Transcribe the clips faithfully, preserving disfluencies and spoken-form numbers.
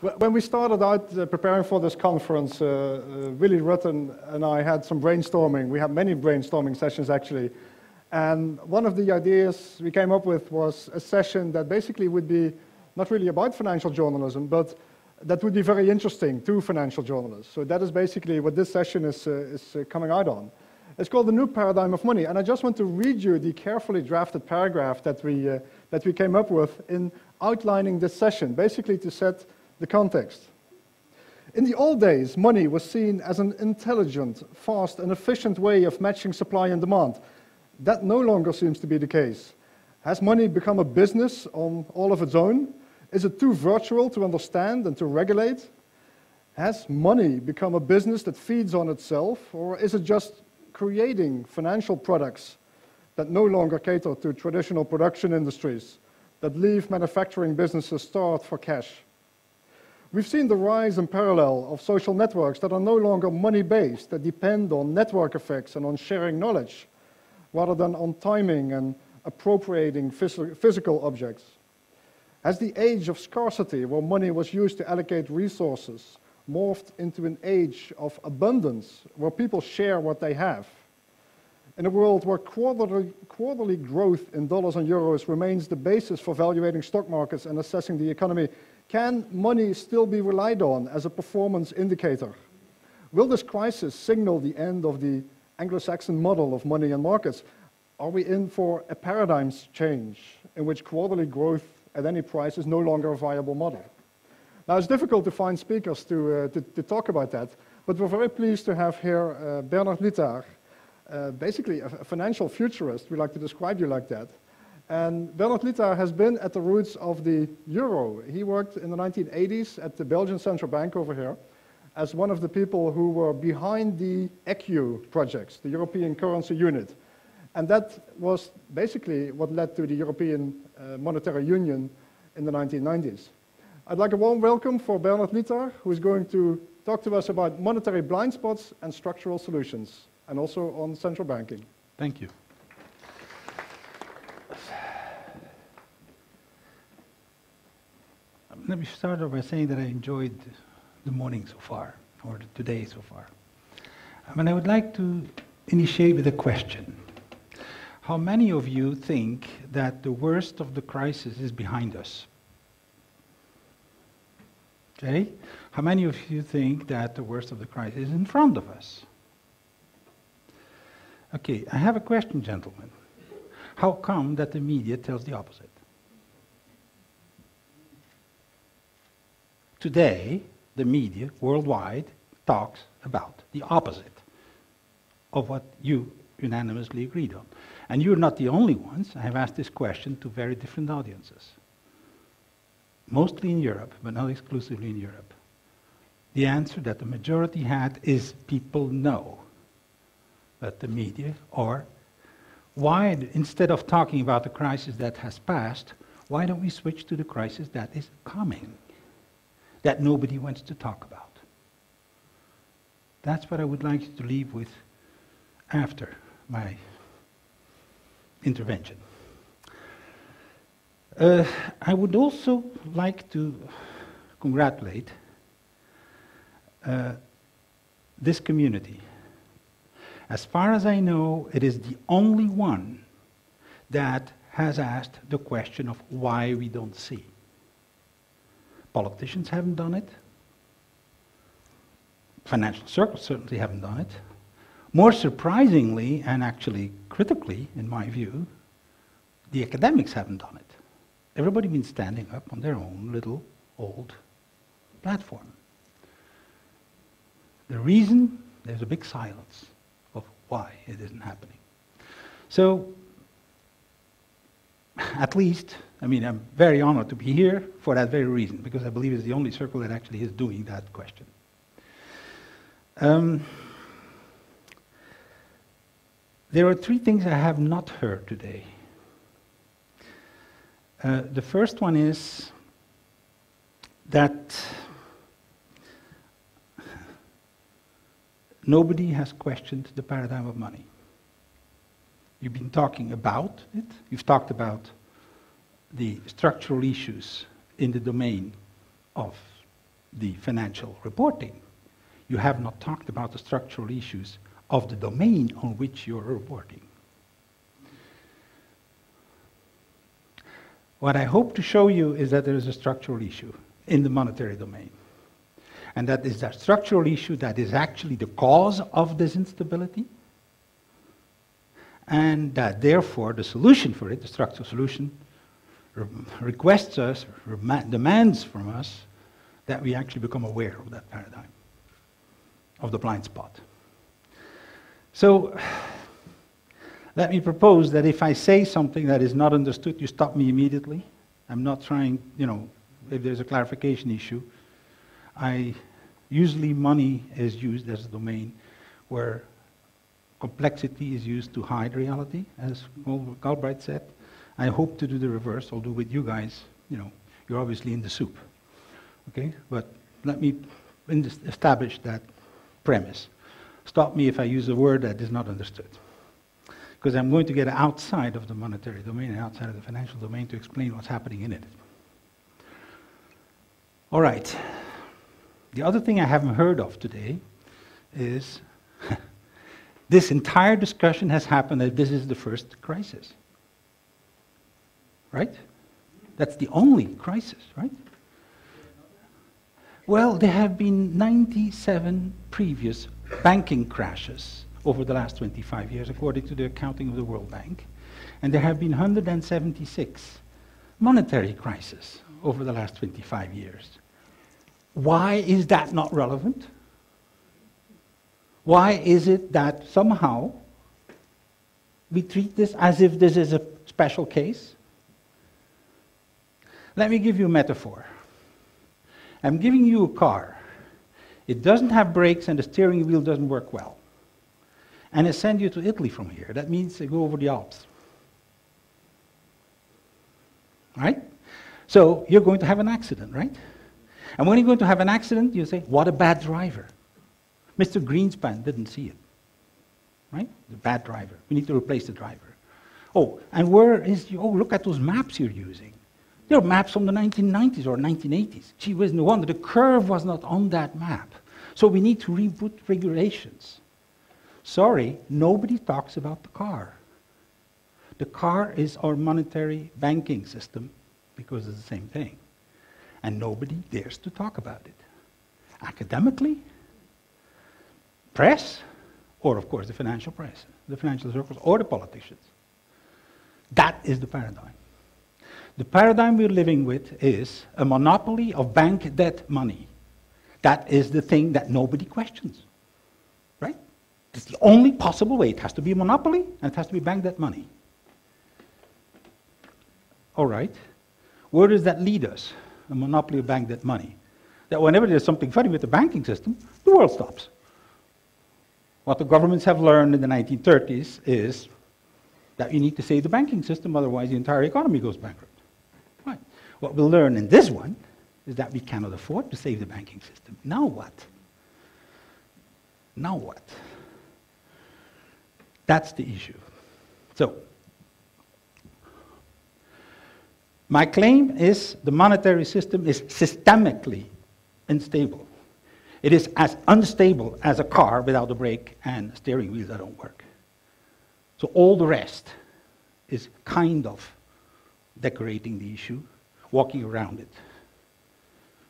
When we started out uh, preparing for this conference, uh, uh, Willie Rutten and I had some brainstorming. We had many brainstorming sessions, actually. And one of the ideas we came up with was a session that basically would be not really about financial journalism, but that would be very interesting to financial journalists. So that is basically what this session is, uh, is uh, coming out on. It's called The New Paradigm of Money. And I just want to read you the carefully drafted paragraph that we, uh, that we came up with in outlining this session, basically to set the context. In the old days, money was seen as an intelligent, fast, and efficient way of matching supply and demand. That no longer seems to be the case. Has money become a business on all of its own? Is it too virtual to understand and to regulate? Has money become a business that feeds on itself, or is it just creating financial products that no longer cater to traditional production industries, that leave manufacturing businesses starved for cash? We've seen the rise in parallel of social networks that are no longer money-based, that depend on network effects and on sharing knowledge, rather than on timing and appropriating physical objects. Has the age of scarcity, where money was used to allocate resources, morphed into an age of abundance, where people share what they have? In a world where quarterly, quarterly growth in dollars and euros remains the basis for valuating stock markets and assessing the economy, can money still be relied on as a performance indicator? Will this crisis signal the end of the Anglo-Saxon model of money and markets? Are we in for a paradigm change in which quarterly growth at any price is no longer a viable model? Now, it's difficult to find speakers to, uh, to, to talk about that, but we're very pleased to have here uh, Bernard Lietaer, uh, basically a, a financial futurist. We like to describe you like that. And Bernard Lietaer has been at the roots of the euro. He worked in the nineteen eighties at the Belgian Central Bank over here as one of the people who were behind the E C U projects, the European Currency Unit. And that was basically what led to the European uh, Monetary Union in the nineteen nineties. I'd like a warm welcome for Bernard Lietaer, who is going to talk to us about monetary blind spots and structural solutions, and also on central banking. Thank you. Let me start off by saying that I enjoyed the morning so far, or the day so far. I mean, I would like to initiate with a question. How many of you think that the worst of the crisis is behind us? Okay? How many of you think that the worst of the crisis is in front of us? Okay, I have a question, gentlemen. How come that the media tells the opposite? Today, the media worldwide talks about the opposite of what you unanimously agreed on. And you're not the only ones. I have asked this question to very different audiences. Mostly in Europe, but not exclusively in Europe. The answer that the majority had is people know that the media, or why, instead of talking about the crisis that has passed, why don't we switch to the crisis that is coming? That nobody wants to talk about. That's what I would like you to leave with after my intervention. Uh, I would also like to congratulate uh, this community. As far as I know, it is the only one that has asked the question of why we don't see. Politicians haven't done it. Financial circles certainly haven't done it. More surprisingly, and actually critically, in my view, the academics haven't done it. Everybody's been standing up on their own little old platform. The reason, there's a big silence of why it isn't happening. So, at least, I mean, I'm very honored to be here for that very reason, because I believe it's the only circle that actually is doing that question. Um, there are three things I have not heard today. Uh, the first one is that nobody has questioned the paradigm of money. You've been talking about it. You've talked about the structural issues in the domain of the financial reporting. You have not talked about the structural issues of the domain on which you're reporting. What I hope to show you is that there is a structural issue in the monetary domain. And that is that structural issue that is actually the cause of this instability. And that therefore the solution for it, the structural solution, re requests us, demands from us that we actually become aware of that paradigm, of the blind spot. So let me propose that if I say something that is not understood, you stop me immediately. I'm not trying, you know, if there's a clarification issue. I usually money is used as a domain where complexity is used to hide reality, as Galbraith said. I hope to do the reverse, although with you guys, you know, you're obviously in the soup. Okay, but let me establish that premise. Stop me if I use a word that is not understood, because I'm going to get outside of the monetary domain and outside of the financial domain to explain what's happening in it. All right. The other thing I haven't heard of today is this entire discussion has happened that this is the first crisis. Right? That's the only crisis, right? Well, there have been ninety-seven previous banking crashes over the last twenty-five years, according to the accounting of the World Bank. And there have been one hundred seventy-six monetary crises over the last twenty-five years. Why is that not relevant? Why is it that somehow we treat this as if this is a special case? Let me give you a metaphor. I'm giving you a car. It doesn't have brakes and the steering wheel doesn't work well. And I send you to Italy from here. That means I go over the Alps. Right? So you're going to have an accident, right? And when you're going to have an accident, you say, what a bad driver. Mister Greenspan didn't see it. Right? The bad driver. We need to replace the driver. Oh, and where is you? Oh, look at those maps you're using. They're maps from the nineteen nineties or nineteen eighties. Gee whiz, no wonder the curve was not on that map. So we need to reboot regulations. Sorry, nobody talks about the car. The car is our monetary banking system because it's the same thing. And nobody dares to talk about it. Academically, press, or of course the financial press, the financial circles, or the politicians. That is the paradigm. The paradigm we're living with is a monopoly of bank debt money. That is the thing that nobody questions. Right? It's the only possible way. It has to be a monopoly, and it has to be bank debt money. All right. Where does that lead us? A monopoly of bank debt money. That whenever there's something funny with the banking system, the world stops. What the governments have learned in the nineteen thirties is that you need to save the banking system, otherwise the entire economy goes bankrupt. Right. What we'll learn in this one is that we cannot afford to save the banking system. Now what? Now what? That's the issue. So, my claim is the monetary system is systemically unstable. It is as unstable as a car without a brake and steering wheels that don't work. So all the rest is kind of decorating the issue, walking around it.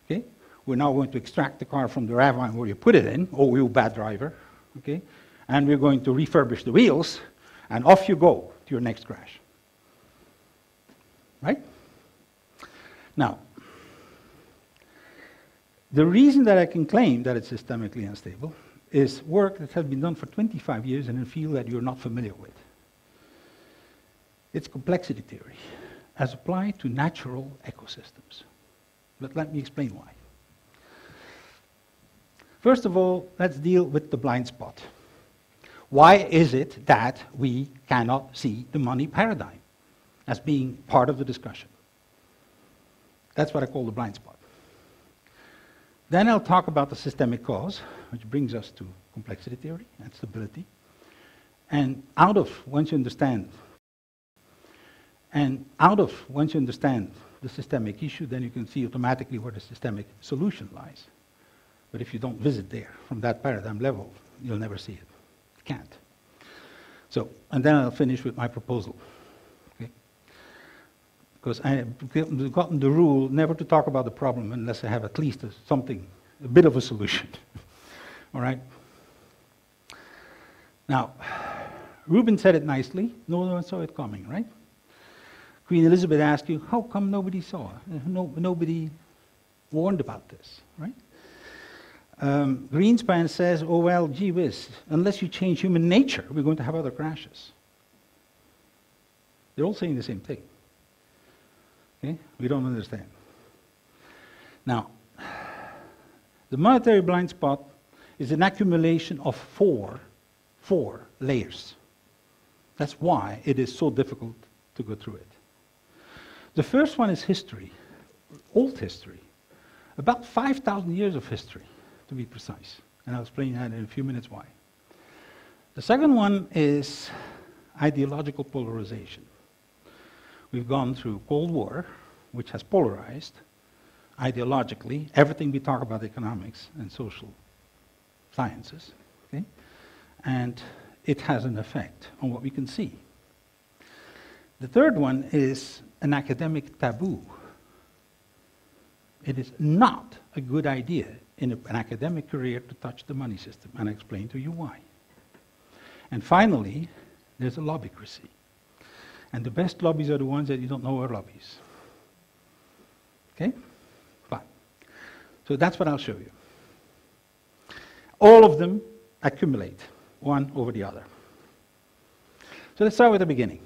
Okay? We're now going to extract the car from the ravine where you put it in, oh you bad driver, okay? And we're going to refurbish the wheels and off you go to your next crash. Right? Now, the reason that I can claim that it's systemically unstable is work that has been done for twenty-five years in a field that you're not familiar with. It's complexity theory as applied to natural ecosystems. But let me explain why. First of all, let's deal with the blind spot. Why is it that we cannot see the money paradigm as being part of the discussion? That's what I call the blind spot. Then I'll talk about the systemic cause, which brings us to complexity theory and stability. And out of, once you understand, and out of, once you understand the systemic issue, then you can see automatically where the systemic solution lies. But if you don't visit there from that paradigm level, you'll never see it. You can't. So, and then I'll finish with my proposal. Okay? Because I've gotten the rule never to talk about the problem unless I have at least a, something, a bit of a solution. All right? Now, Rubin said it nicely. No one saw it coming, right? Queen Elizabeth asked you, how come nobody saw? No, nobody warned about this, right? Um, Greenspan says, oh, well, gee whiz, unless you change human nature, we're going to have other crashes. They're all saying the same thing. Okay? We don't understand. Now, the monetary blind spot is an accumulation of four, four layers. That's why it is so difficult to go through it. The first one is history, old history, about five thousand years of history, to be precise, and I'll explain that in a few minutes why. The second one is ideological polarization. We've gone through Cold War, which has polarized ideologically everything we talk about, economics and social sciences, okay? And it has an effect on what we can see. The third one is an academic taboo. It is not a good idea in a, an academic career to touch the money system, and I explain to you why. And finally, there's a lobbycracy. And the best lobbies are the ones that you don't know are lobbies. Okay? Fine. So that's what I'll show you. All of them accumulate, one over the other. So let's start with the beginning.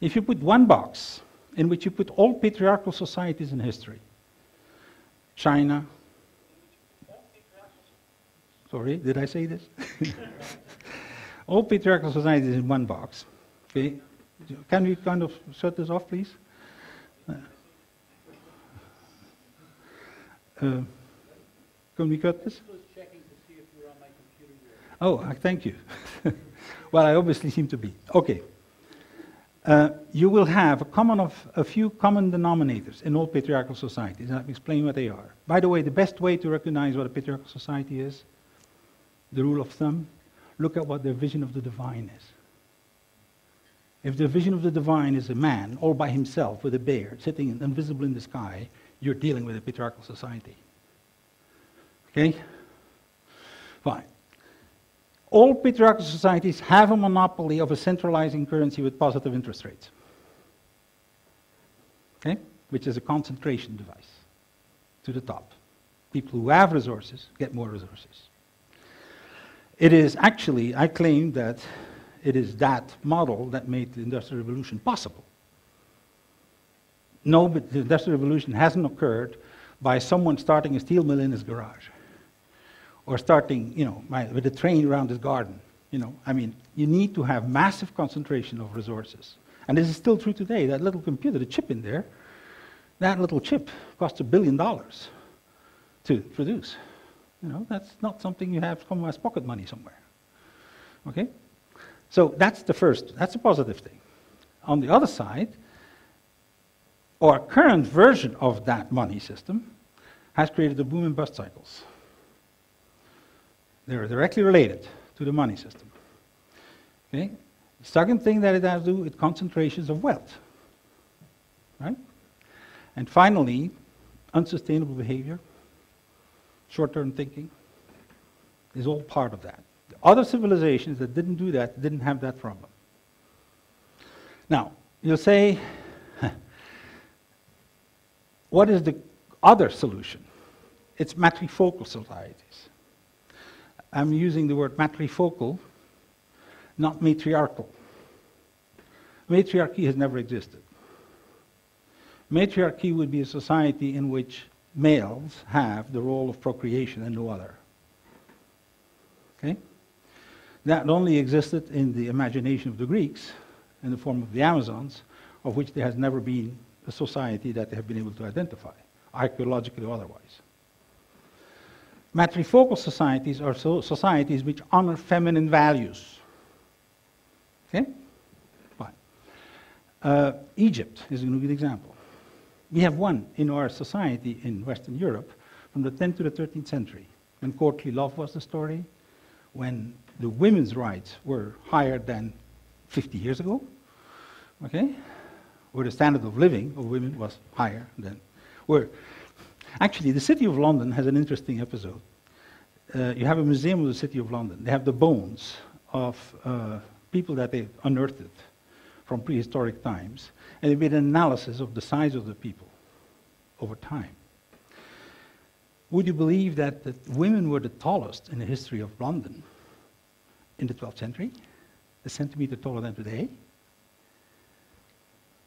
If you put one box in which you put all patriarchal societies in history, China, sorry, did I say this? All patriarchal societies in one box. Okay, can we kind of shut this off, please? Uh, uh, can we cut this? Oh, thank you. Well, I obviously seem to be. Okay. Uh, you will have a, common of, a few common denominators in all patriarchal societies, and I'll explain what they are. By the way, the best way to recognize what a patriarchal society is, the rule of thumb, look at what their vision of the divine is. If the vision of the divine is a man all by himself with a beard, sitting invisible in the sky, you're dealing with a patriarchal society. Okay? Fine. All patriarchal societies have a monopoly of a centralizing currency with positive interest rates, okay? Which is a concentration device to the top. People who have resources get more resources. It is actually, I claim that it is that model that made the Industrial Revolution possible. No, but the Industrial Revolution hasn't occurred by someone starting a steel mill in his garage. Or starting, you know, by, with a train around his garden, you know. I mean, you need to have massive concentration of resources. And this is still true today. That little computer, the chip in there, that little chip costs a billion dollars to produce. You know, that's not something you have come as pocket money somewhere. Okay? So that's the first, that's a positive thing. On the other side, our current version of that money system has created the boom and bust cycles. They're directly related to the money system. Okay? The second thing that it has to do with concentrations of wealth. Right? And finally, unsustainable behavior, short-term thinking, is all part of that. The other civilizations that didn't do that didn't have that problem. Now, you'll say, what is the other solution? It's matrifocal societies. I'm using the word matrifocal, not matriarchal. Matriarchy has never existed. Matriarchy would be a society in which males have the role of procreation and no other. Okay? That only existed in the imagination of the Greeks, in the form of the Amazons, of which there has never been a society that they have been able to identify, archaeologically or otherwise. Matrifocal societies are so societies which honor feminine values. Okay? Fine. Uh, Egypt is a good example. We have one in our society in Western Europe from the tenth to the thirteenth century, when courtly love was the story, when the women's rights were higher than fifty years ago, okay, where the standard of living of women was higher than, where, actually, the City of London has an interesting episode. Uh, you have a museum of the City of London. They have the bones of uh, people that they've unearthed from prehistoric times, and they made an analysis of the size of the people over time. Would you believe that, that women were the tallest in the history of London in the twelfth century? A centimeter taller than today.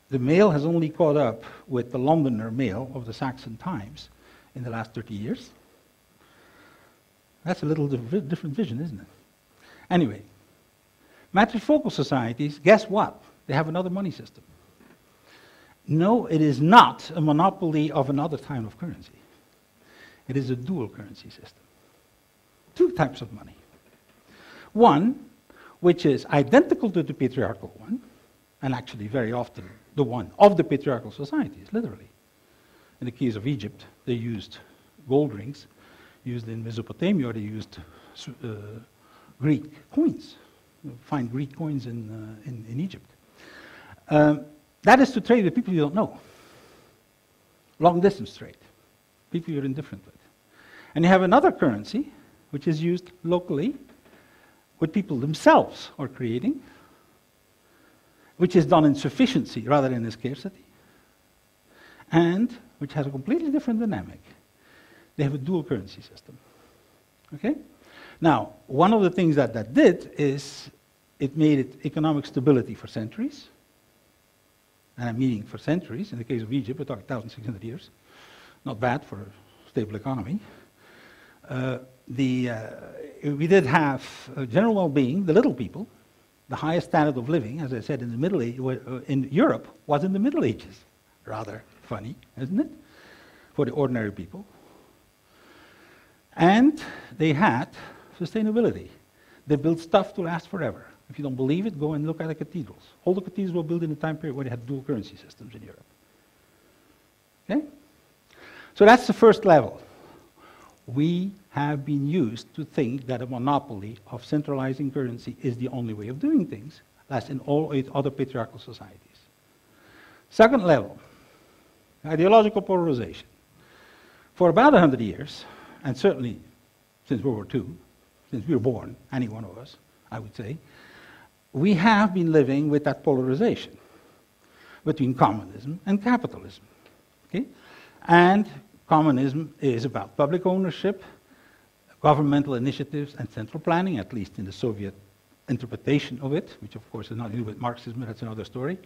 The male has only caught up with the Londoner male of the Saxon times in the last thirty years. That's a little div different vision, isn't it? Anyway, matrifocal societies, guess what? They have another money system. No, it is not a monopoly of another kind of currency. It is a dual currency system. Two types of money. One, which is identical to the patriarchal one, and actually very often the one of the patriarchal societies, literally. In the case of Egypt, they used gold rings. Used in Mesopotamia, they used uh, Greek coins. You'll find Greek coins in, uh, in, in Egypt. Um, that is to trade with people you don't know. Long-distance trade. People you're indifferent with. And you have another currency, which is used locally, what people themselves are creating, which is done in sufficiency rather than in scarcity, and which has a completely different dynamic. They have a dual currency system. Okay? Now, one of the things that that did is it made it economic stability for centuries, and I'm meaning for centuries. In the case of Egypt, we're talking one thousand six hundred years. Not bad for a stable economy. Uh, the, uh, we did have uh, general well-being, the little people, the highest standard of living, as I said, in the Middle Age, uh, in Europe, was in the Middle Ages. Rather funny, isn't it? For the ordinary people. And they had sustainability. They built stuff to last forever. If you don't believe it, go and look at the cathedrals. All the cathedrals were built in a time period where they had dual currency systems in Europe. Okay? So that's the first level. We have been used to think that a monopoly of centralizing currency is the only way of doing things, as in all eight other patriarchal societies. Second level, ideological polarization. For about one hundred years, and certainly since World War Two, since we were born, any one of us, I would say, we have been living with that polarization between communism and capitalism. Okay? And communism is about public ownership, governmental initiatives, and central planning, at least in the Soviet interpretation of it, which of course is not to do with Marxism, that's another story.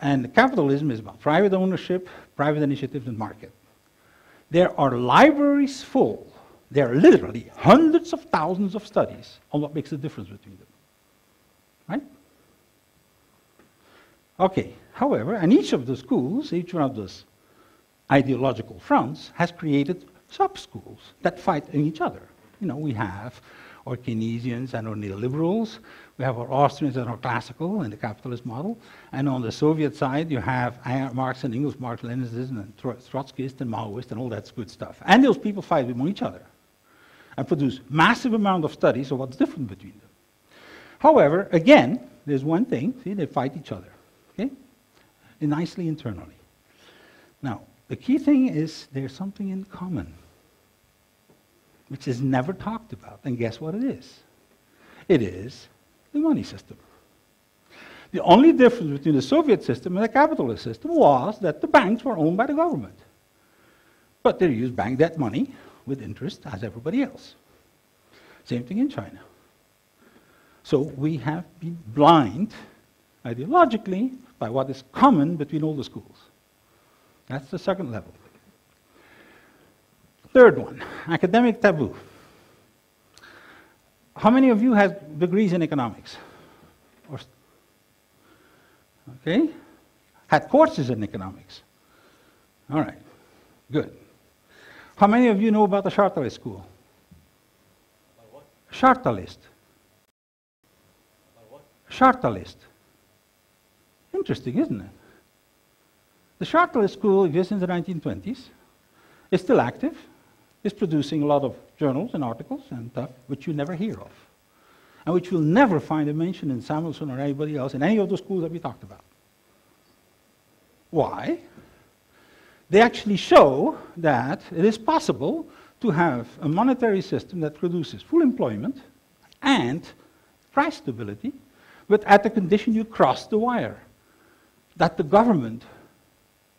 And capitalism is about private ownership, private initiatives, and market. There are libraries full. There are literally hundreds of thousands of studies on what makes the difference between them. Right? Okay, however, and each of the schools, each one of those ideological fronts has created sub-schools that fight in each other. You know, we have our Keynesians and our neoliberals, we have our Austrians and our classical and the capitalist model, and on the Soviet side you have Marx and Engels, Marx, Leninism, and Trotskyist and Maoist and all that good stuff. And those people fight among each other and produce massive amount of studies of what's different between them. However, again, there's one thing, see, they fight each other, okay? And nicely internally. Now, the key thing is there's something in common, which is never talked about. And guess what it is? It is the money system. The only difference between the Soviet system and the capitalist system was that the banks were owned by the government. But they used bank debt money with interest as everybody else. Same thing in China. So we have been blind ideologically by what is common between all the schools. That's the second level. Third one, academic taboo. How many of you have degrees in economics? Or, okay? Had courses in economics? All right, good. How many of you know about the Chartalist school? About what? Chartalist. About what? Chartalist. Interesting, isn't it? The Chartalist school exists in the nineteen twenties. It's still active. is producing a lot of journals and articles and stuff which you never hear of, and which you'll never find a mention in Samuelson or anybody else in any of the schools that we talked about. Why? They actually show that it is possible to have a monetary system that produces full employment and price stability, but at the condition you cross the wire, that the government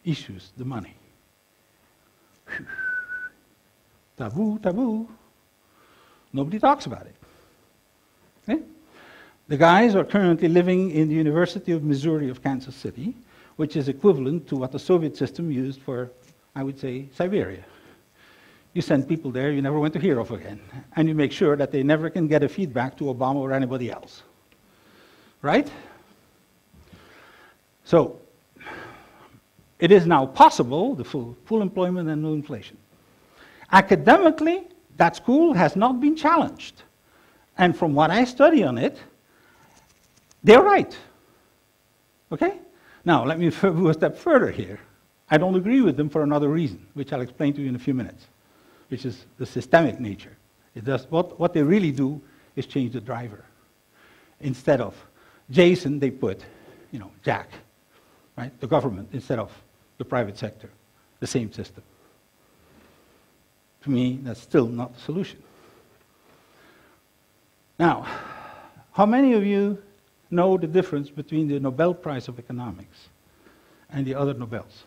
issues the money. Taboo, taboo. Nobody talks about it. Okay? The guys are currently living in the University of Missouri of Kansas City, which is equivalent to what the Soviet system used for, I would say, Siberia. You send people there you never want to hear of again, and you make sure that they never can get a feedback to Obama or anybody else. Right? So, it is now possible, the full, full employment and no inflation. Academically, that school has not been challenged. And from what I study on it, they're right. Okay? Now, let me go a step further here. I don't agree with them for another reason, which I'll explain to you in a few minutes, which is the systemic nature. It does, what, what they really do is change the driver. Instead of Jason, they put, you know, Jack, right? The government instead of the private sector, the same system. To me, that's still not the solution. Now, how many of you know the difference between the Nobel Prize of Economics and the other Nobels?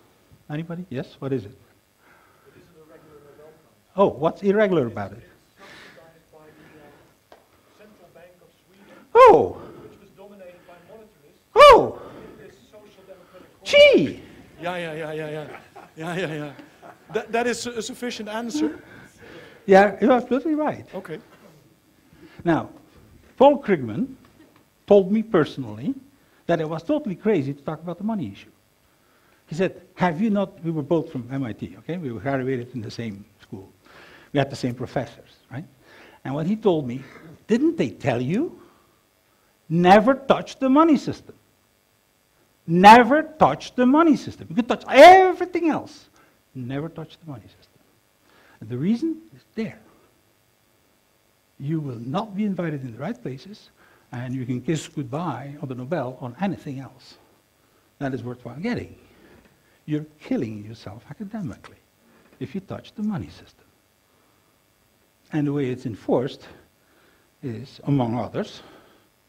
Anybody? Yes? What is it? It is an irregular Nobel Prize. Oh, what's irregular it's, about it? It's subsidized by the uh, Central Bank of Sweden, oh. which was dominated by monetarists. Oh! It is social democratic. Gee! Yeah, yeah, yeah, yeah, yeah. Yeah, yeah, yeah. That, that is a sufficient answer. Yeah, you're absolutely right. Okay. Now, Paul Krugman told me personally that it was totally crazy to talk about the money issue. He said, have you not, we were both from M I T, okay? We were graduated in the same school. We had the same professors, right? And what he told me, didn't they tell you? Never touch the money system. Never touch the money system. You could touch everything else. Never touch the money system. And the reason is there. You will not be invited in the right places, and you can kiss goodbye on the Nobel on anything else that is worthwhile getting. You're killing yourself academically if you touch the money system. And the way it's enforced is, among others,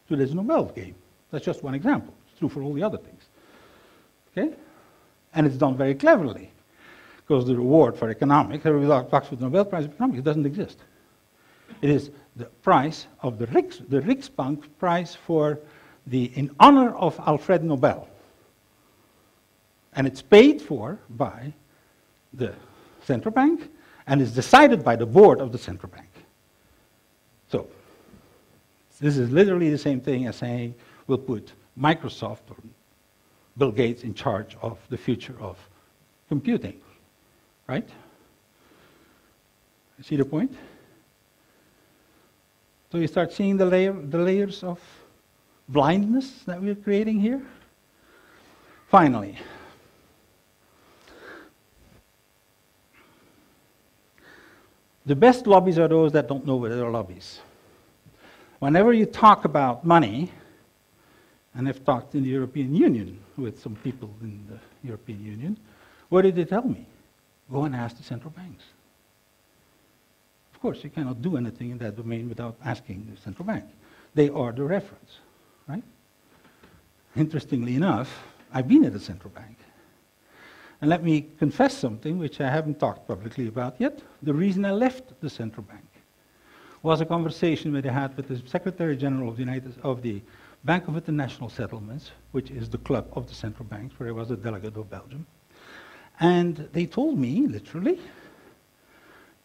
through this Nobel game. That's just one example. It's true for all the other things. Okay? And it's done very cleverly. Because the reward for economics, everybody talks about the Nobel Prize of Economics, it doesn't exist. It is the prize of the, Riks, the Riksbank Prize for the, in honor of Alfred Nobel. And it's paid for by the central bank and is decided by the board of the central bank. So, this is literally the same thing as saying we'll put Microsoft or Bill Gates in charge of the future of computing. Right? See the point? So you start seeing the, layer, the layers of blindness that we're creating here. Finally, the best lobbies are those that don't know what they're lobbies. Whenever you talk about money, and I've talked in the European Union with some people in the European Union, what did they tell me? Go and ask the central banks. Of course, you cannot do anything in that domain without asking the central bank. They are the reference, right? Interestingly enough, I've been at the central bank. And let me confess something which I haven't talked publicly about yet. The reason I left the central bank was a conversation that I had with the Secretary General of the, United, of the Bank of International Settlements, which is the club of the central banks, where I was a delegate of Belgium. And they told me, literally,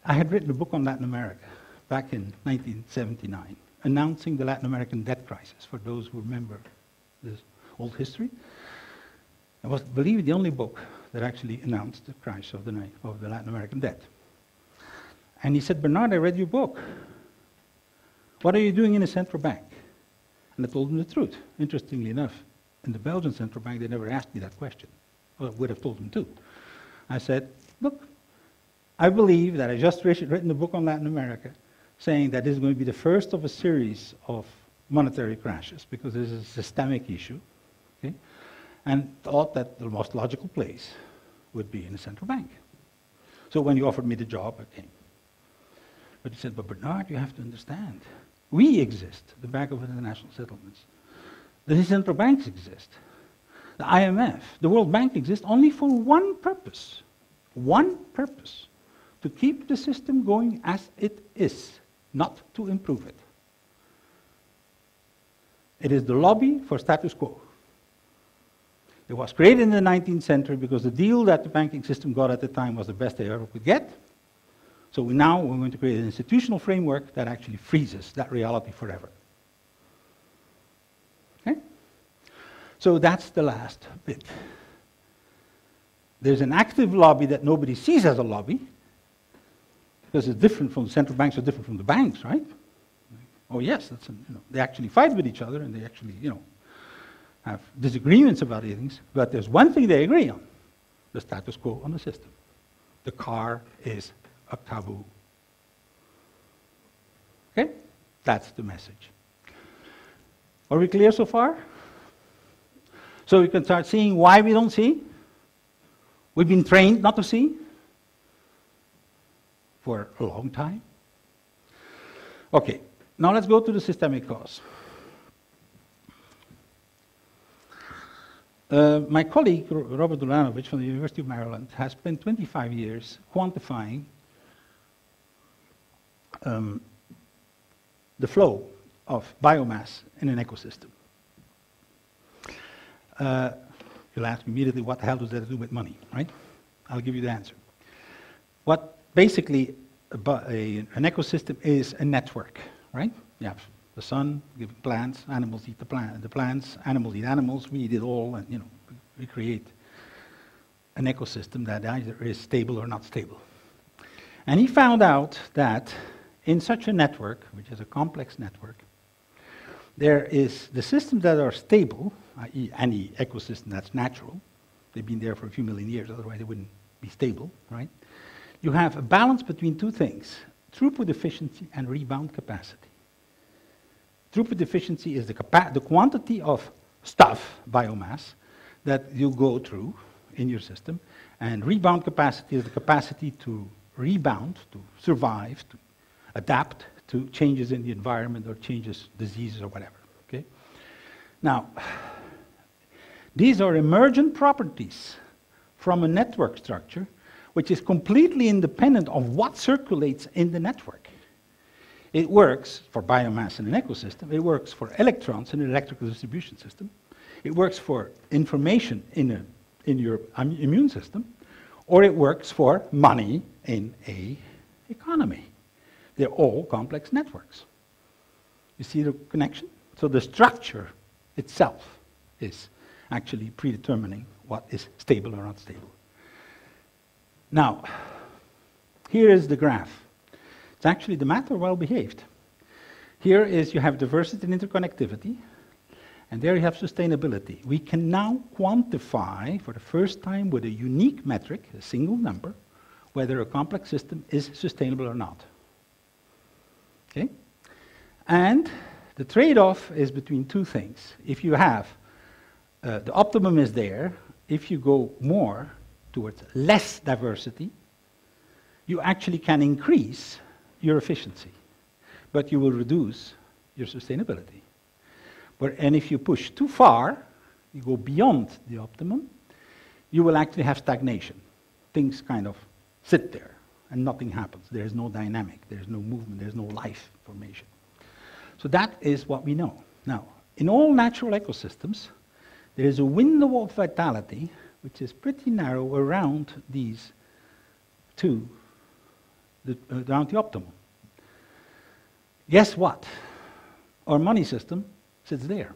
I had written a book on Latin America back in nineteen seventy-nine, announcing the Latin American debt crisis, for those who remember this old history. It was, believe it, the only book that actually announced the crisis of the, of the Latin American debt. And he said, Bernard, I read your book. What are you doing in a central bank? And I told him the truth. Interestingly enough, in the Belgian central bank, they never asked me that question. Well, I would have told him too. I said, look, I believe that I just written a book on Latin America saying that this is going to be the first of a series of monetary crashes because this is a systemic issue, okay? And thought that the most logical place would be in a central bank. So when you offered me the job, I came. But he said, but Bernard, you have to understand, we exist, the Bank of International Settlements. The central banks exist. The I M F, the World Bank exists only for one purpose, one purpose, to keep the system going as it is, not to improve it. It is the lobby for status quo. It was created in the nineteenth century because the deal that the banking system got at the time was the best they ever could get. So we now we're going to create an institutional framework that actually freezes that reality forever. Okay? So that's the last bit. There's an active lobby that nobody sees as a lobby, because it's different from the central banks are different from the banks, right? Oh yes, that's a, you know, they actually fight with each other and they actually, you know, have disagreements about these things, but there's one thing they agree on, the status quo on the system. The car is a taboo. Okay? That's the message. Are we clear so far? So we can start seeing why we don't see. We've been trained not to see for a long time. Okay, now let's go to the systemic cause. Uh, my colleague, Robert Dulanovich from the University of Maryland, has spent twenty-five years quantifying um, the flow of biomass in an ecosystem. Uh, you'll ask immediately, what the hell does that do with money, right? I'll give you the answer. What basically a, a, an ecosystem is a network, right? You have the sun giving plants, animals eat the, plant, the plants, animals eat animals, we eat it all, and you know, we create an ecosystem that either is stable or not stable. And he found out that in such a network, which is a complex network, there is the systems that are stable, that is any ecosystem that's natural, they've been there for a few million years, otherwise they wouldn't be stable, right? You have a balance between two things, throughput efficiency and rebound capacity. Throughput efficiency is the, capa the quantity of stuff, biomass, that you go through in your system, and rebound capacity is the capacity to rebound, to survive, to adapt to changes in the environment or changes, diseases or whatever, okay? Now, these are emergent properties from a network structure which is completely independent of what circulates in the network. It works for biomass in an ecosystem, it works for electrons in an electrical distribution system, it works for information in, a, in your immune system, or it works for money in an economy. They're all complex networks. You see the connection? So the structure itself is actually predetermining what is stable or not stable. Now, here is the graph. It's actually the matter well behaved. Here is you have diversity and interconnectivity, and there you have sustainability. We can now quantify for the first time with a unique metric, a single number, whether a complex system is sustainable or not. Okay? And the trade-off is between two things. If you have, uh, the optimum is there, if you go more towards less diversity, you actually can increase your efficiency, but you will reduce your sustainability. But, and if you push too far, you go beyond the optimum, you will actually have stagnation. Things kind of sit there. And nothing happens. There is no dynamic, there is no movement, there is no life formation. So that is what we know. Now, in all natural ecosystems, there is a window of vitality which is pretty narrow around these two, the, uh, around the optimum. Guess what? Our money system sits there,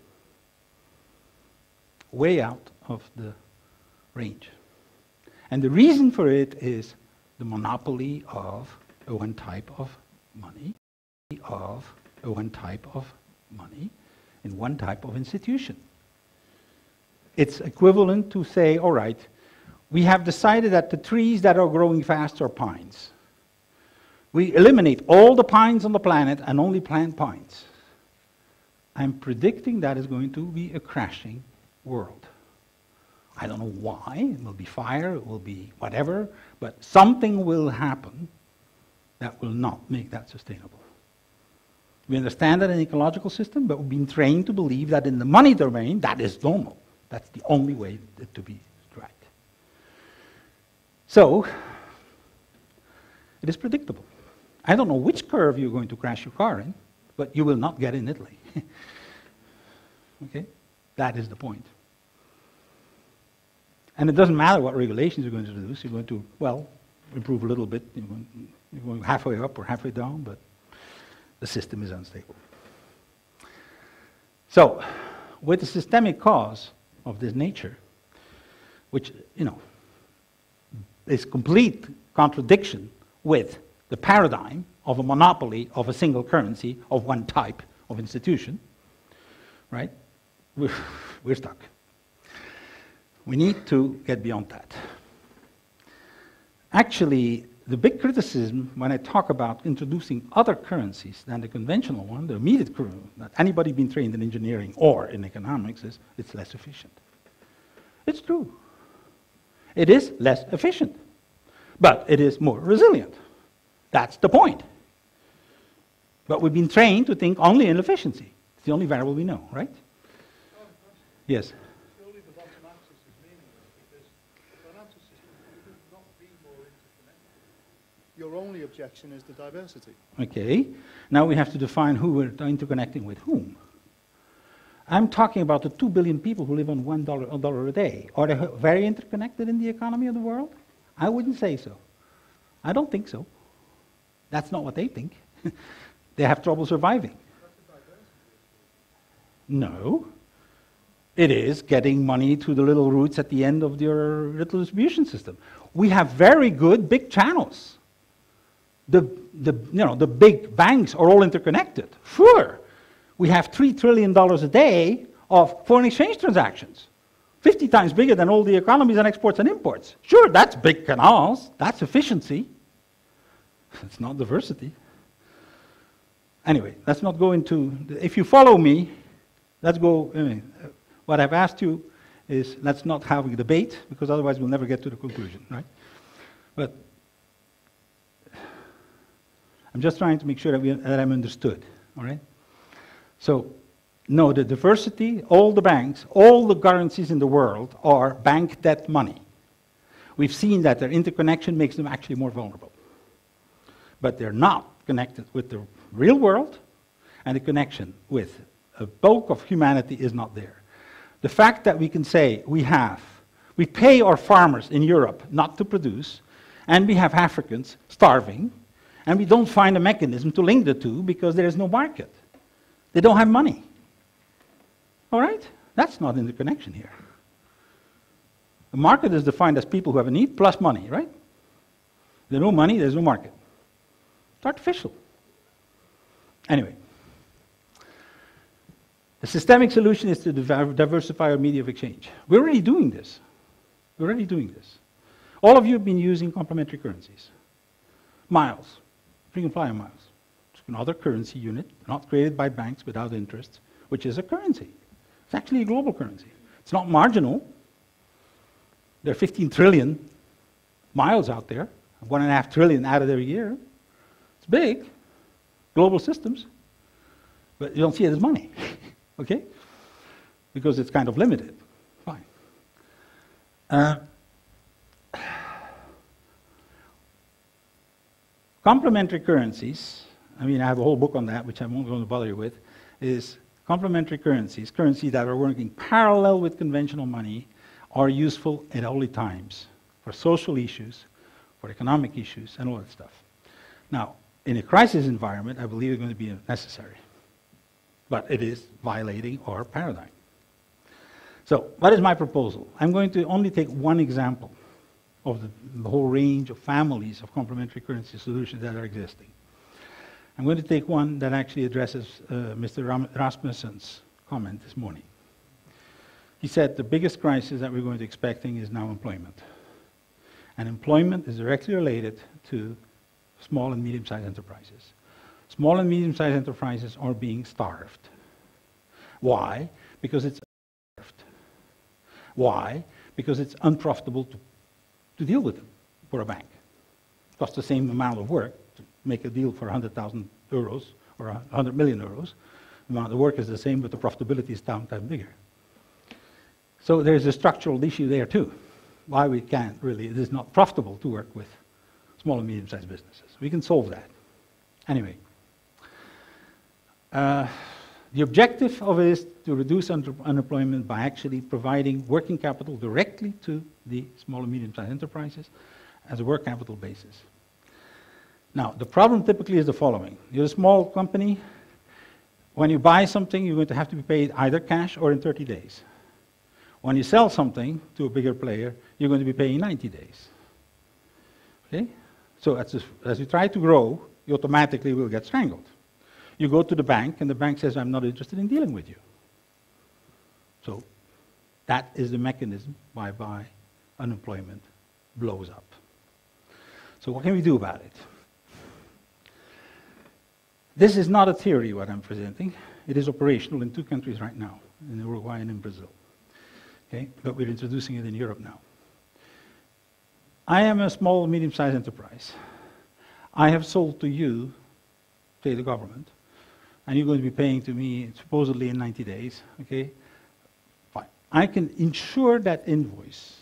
way out of the range. And the reason for it is the monopoly of a one type of money, of a one type of money, in one type of institution. It's equivalent to say, all right, we have decided that the trees that are growing fast are pines. We eliminate all the pines on the planet and only plant pines. I'm predicting that is going to be a crashing world. I don't know why. It will be fire, it will be whatever, but something will happen that will not make that sustainable. We understand that in the ecological system, but we've been trained to believe that in the money domain, that is normal. That's the only way to be right. So, it is predictable. I don't know which curve you're going to crash your car in, but you will not get in Italy. Okay? That is the point. And it doesn't matter what regulations you're going to do, so you're going to, well, improve a little bit, you're going, you're going halfway up or halfway down, but the system is unstable. So, with a systemic cause of this nature, which, you know, is complete contradiction with the paradigm of a monopoly of a single currency of one type of institution, right? We're, we're stuck. We need to get beyond that. Actually, the big criticism when I talk about introducing other currencies than the conventional one, the immediate currency, that anybody been trained in engineering or in economics is, it's less efficient. It's true. It is less efficient, but it is more resilient. That's the point. But we've been trained to think only in efficiency. It's the only variable we know, right? Oh, yes? Surely the bottom axis is meaningless because the financial system could not be more interconnected. Your only objection is the diversity. Okay. Now we have to define who we're interconnecting with whom. I'm talking about the two billion people who live on one dollar, a dollar a day. Are they very interconnected in the economy of the world? I wouldn't say so. I don't think so. That's not what they think. They have trouble surviving. No. It is getting money to the little roots at the end of your little distribution system. We have very good big channels. The, the, you know, the big banks are all interconnected. Sure. We have three trillion dollars a day of foreign exchange transactions. fifty times bigger than all the economies and exports and imports. Sure, that's big canals. That's efficiency. It's not diversity. Anyway, let's not go into... If you follow me, let's go... I mean, what I've asked you is let's not have a debate, because otherwise we'll never get to the conclusion, right? But I'm just trying to make sure that, we, that I'm understood, all right? So, no, the diversity, all the banks, all the currencies in the world are bank debt money. We've seen that their interconnection makes them actually more vulnerable. But they're not connected with the real world, and the connection with a bulk of humanity is not there. The fact that we can say we have, we pay our farmers in Europe not to produce, and we have Africans starving, and we don't find a mechanism to link the two because there is no market. They don't have money. All right? That's not in the connection here. The market is defined as people who have a need plus money, right? There's no money, there's no market. Artificial. Anyway, the systemic solution is to diversify our media of exchange. We're already doing this. We're already doing this. All of you have been using complementary currencies. Miles, frequent flyer miles. It's another currency unit, not created by banks without interest, which is a currency. It's actually a global currency. It's not marginal. There are fifteen trillion miles out there, one and a half trillion added every year. It's big, global systems, but you don't see it as money, okay? Because it's kind of limited. Fine. Uh, complementary currencies, I mean, I have a whole book on that, which I'm not going to bother you with, is complementary currencies, currencies that are working parallel with conventional money, are useful at all times for social issues, for economic issues, and all that stuff. Now, in a crisis environment, I believe it's going to be necessary. But it is violating our paradigm. So, what is my proposal? I'm going to only take one example of the, the whole range of families of complementary currency solutions that are existing. I'm going to take one that actually addresses uh, Mister Rasmussen's comment this morning. He said the biggest crisis that we're going to be expecting is now employment. And employment is directly related to small and medium-sized enterprises. Small and medium-sized enterprises are being starved. Why? Because it's starved. Why? Because it's unprofitable to, to deal with them for a bank. It costs the same amount of work to make a deal for one hundred thousand euros or one hundred million euros. The amount of work is the same, but the profitability is ten times bigger. So there's a structural issue there too. Why we can't really, it is not profitable to work with small and medium-sized businesses. We can solve that. Anyway, uh, the objective of it is to reduce un unemployment by actually providing working capital directly to the small and medium-sized enterprises as a work capital basis. Now, the problem typically is the following. You're a small company. When you buy something, you're going to have to be paid either cash or in thirty days. When you sell something to a bigger player, you're going to be paying ninety days. Okay? So as, as you try to grow, you automatically will get strangled. You go to the bank, and the bank says, I'm not interested in dealing with you. So that is the mechanism whereby unemployment blows up. So what can we do about it? This is not a theory, what I'm presenting. It is operational in two countries right now, in Uruguay and in Brazil. Okay? But we're introducing it in Europe now. I am a small, medium-sized enterprise. I have sold to you, say the government, and you're going to be paying to me supposedly in ninety days, okay? Fine. I can insure that invoice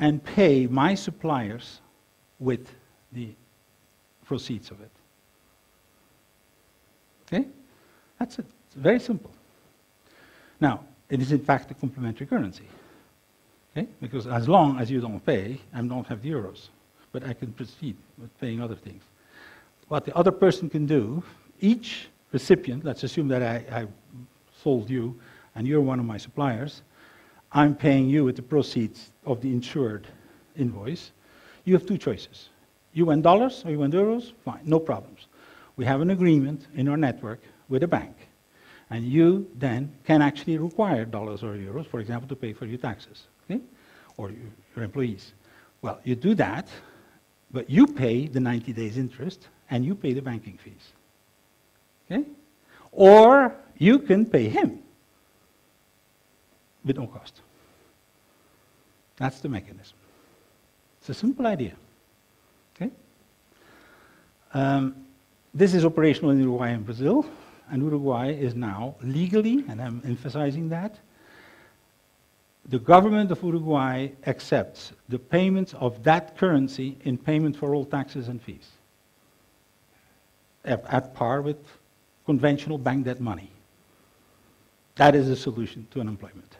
and pay my suppliers with the proceeds of it. Okay? That's it. It's very simple. Now, it is in fact a complementary currency, okay? Because as long as you don't pay, I don't have the euros, but I can proceed with paying other things. What the other person can do, each recipient, let's assume that I, I sold you and you're one of my suppliers, I'm paying you with the proceeds of the insured invoice. You have two choices. You want dollars or you want euros? Fine, no problems. We have an agreement in our network with a bank. And you then can actually require dollars or euros, for example, to pay for your taxes, okay? Or your employees. Well, you do that, but you pay the ninety days interest and you pay the banking fees, okay? Or you can pay him with no cost. That's the mechanism. It's a simple idea, okay? Um, this is operational in Uruguay and Brazil, and Uruguay is now legally, and I'm emphasizing that, the government of Uruguay accepts the payments of that currency in payment for all taxes and fees, at, at par with conventional bank debt money. That is the solution to unemployment.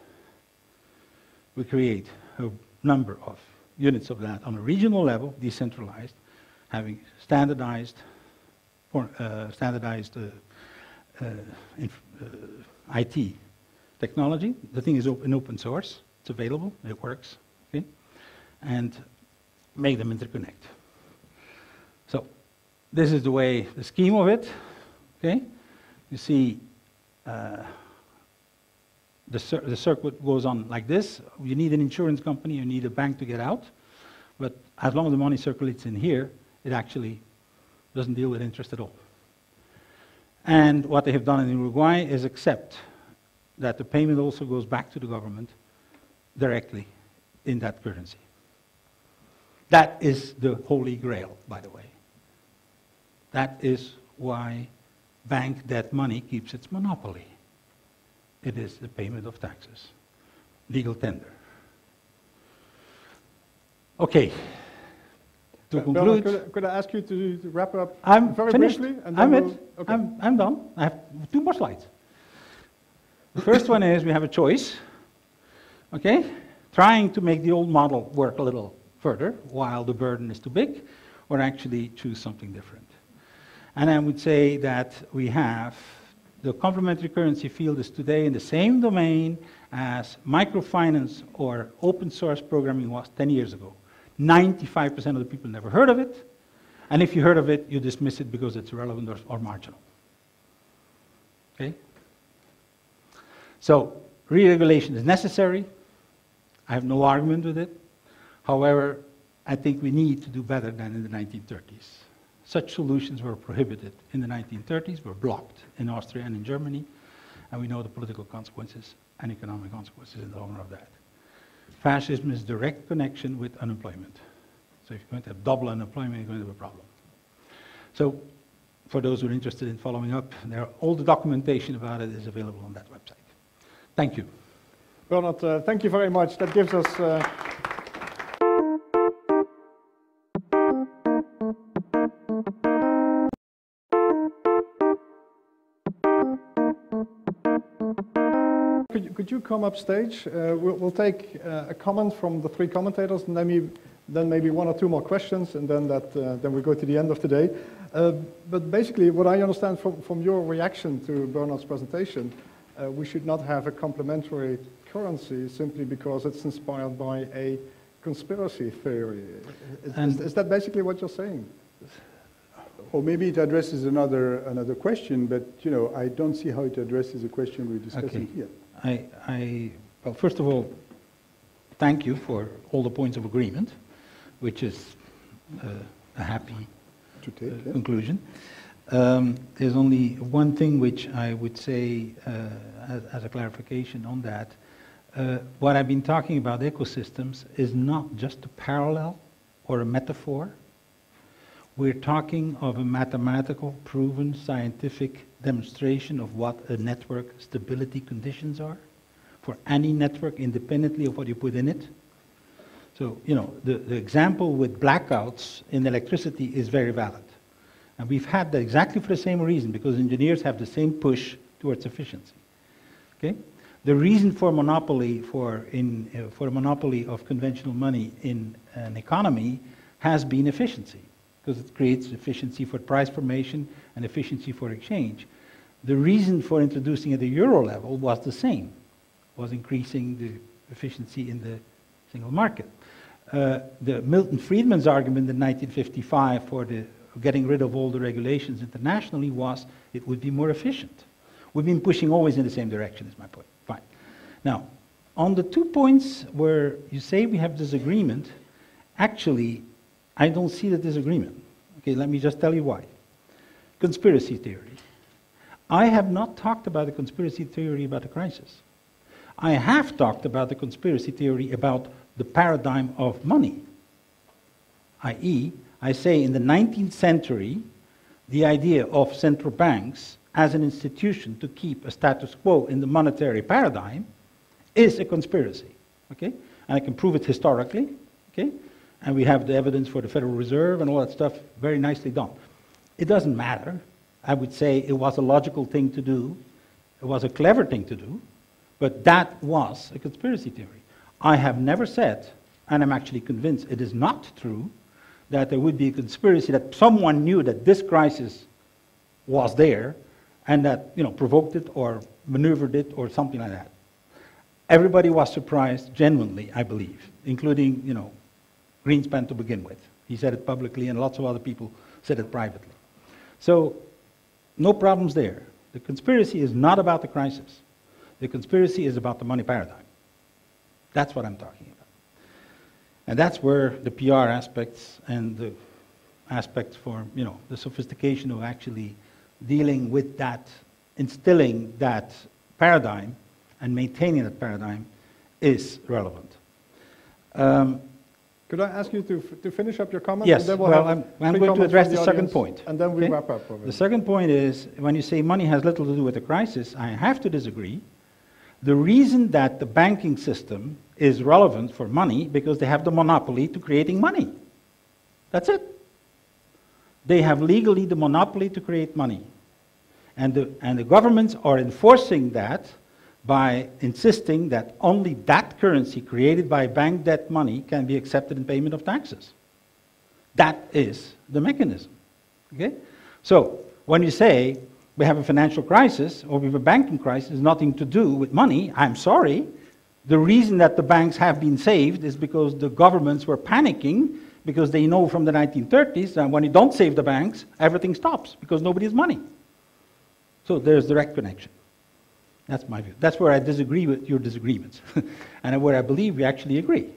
We create a number of units of that on a regional level, decentralized, having standardized, for, uh, standardized uh, uh, inf uh, I T. Technology, the thing is open, open source, it's available, it works, okay? And make them interconnect. So this is the way, the scheme of it, okay? You see uh, the, cir the circuit goes on like this. You need an insurance company, you need a bank to get out, but as long as the money circulates in here, it actually doesn't deal with interest at all. And what they have done in Uruguay is accept that the payment also goes back to the government directly in that currency. That is the holy grail, by the way. That is why bank debt money keeps its monopoly. It is the payment of taxes, legal tender. Okay, to uh, conclude... Bernard, could, could I ask you to, to wrap up I'm very finished. briefly? And I'm, we'll, it. Okay. I'm, I'm done. I have two more slides. The first one is we have a choice, okay? Trying to make the old model work a little further while the burden is too big, or actually choose something different. And I would say that we have the complementary currency field is today in the same domain as microfinance or open source programming was ten years ago. ninety-five percent of the people never heard of it, and if you heard of it, you dismiss it because it's irrelevant or, or marginal, okay? So, re-regulation is necessary. I have no argument with it. However, I think we need to do better than in the nineteen thirties. Such solutions were prohibited in the nineteen thirties, were blocked in Austria and in Germany, and we know the political consequences and economic consequences in the honor of that. Fascism is direct connection with unemployment. So if you're going to have double unemployment, you're going to have a problem. So for those who are interested in following up, there are, all the documentation about it is available on that website. Thank you. Bernard, uh, thank you very much. That gives us... Uh Could you come up stage? Uh, we'll, we'll take uh, a comment from the three commentators, and then, we, then maybe one or two more questions, and then, that, uh, then we go to the end of the day. Uh, but basically, what I understand from, from your reaction to Bernard's presentation, uh, we should not have a complementary currency simply because it's inspired by a conspiracy theory. Is, is, is that basically what you're saying? Or maybe it addresses another, another question, but you know, I don't see how it addresses the question we're discussing okay. here. I, I, well, first of all, thank you for all the points of agreement, which is uh, a happy to take, uh, yeah. conclusion. Um, there's only one thing which I would say uh, as, as a clarification on that. Uh, what I've been talking about ecosystems is not just a parallel or a metaphor. We're talking of a mathematical, proven, scientific demonstration of what a network stability conditions are for any network independently of what you put in it. So, you know, the, the example with blackouts in electricity is very valid. And we've had that exactly for the same reason, because engineers have the same push towards efficiency. Okay? The reason for monopoly, for, in, uh, for a monopoly of conventional money in an economy has been efficiency. Because it creates efficiency for price formation and efficiency for exchange. The reason for introducing at the euro level was the same, was increasing the efficiency in the single market. Uh, the Milton Friedman's argument in nineteen fifty-five for the getting rid of all the regulations internationally was it would be more efficient. We've been pushing always in the same direction, is my point. Fine. Now, on the two points where you say we have disagreement, actually, I don't see the disagreement. Okay, let me just tell you why. Conspiracy theory. I have not talked about the conspiracy theory about the crisis. I have talked about the conspiracy theory about the paradigm of money. that is, I say in the nineteenth century, the idea of central banks as an institution to keep a status quo in the monetary paradigm is a conspiracy. Okay? And I can prove it historically. Okay? And we have the evidence for the Federal Reserve and all that stuff very nicely done. It doesn't matter. I would say it was a logical thing to do. It was a clever thing to do. But that was a conspiracy theory. I have never said, and I'm actually convinced it is not true, that there would be a conspiracy that someone knew that this crisis was there and that, you know, provoked it or maneuvered it or something like that. Everybody was surprised genuinely, I believe, including, you know, Greenspan to begin with. He said it publicly and lots of other people said it privately. So, no problems there. The conspiracy is not about the crisis. The conspiracy is about the money paradigm. That's what I'm talking about. And that's where the P R aspects and the aspects for, you know, the sophistication of actually dealing with that, instilling that paradigm and maintaining that paradigm is relevant. Um, Could I ask you to, f to finish up your comments? Yes, and then we'll well, I'm, I'm going to address the, the second point. And then we okay? wrap up. Probably. The second point is, when you say money has little to do with the crisis, I have to disagree. The reason that the banking system is relevant for money, because they have the monopoly to creating money. That's it. They have legally the monopoly to create money. And the, and the governments are enforcing that by insisting that only that currency created by bank debt money can be accepted in payment of taxes. That is the mechanism. Okay? So, when you say we have a financial crisis or we have a banking crisis, has nothing to do with money, I'm sorry. The reason that the banks have been saved is because the governments were panicking because they know from the nineteen thirties that when you don't save the banks, everything stops because nobody has money. So, there's direct connection. That's my view. That's where I disagree with your disagreements, and where I believe we actually agree.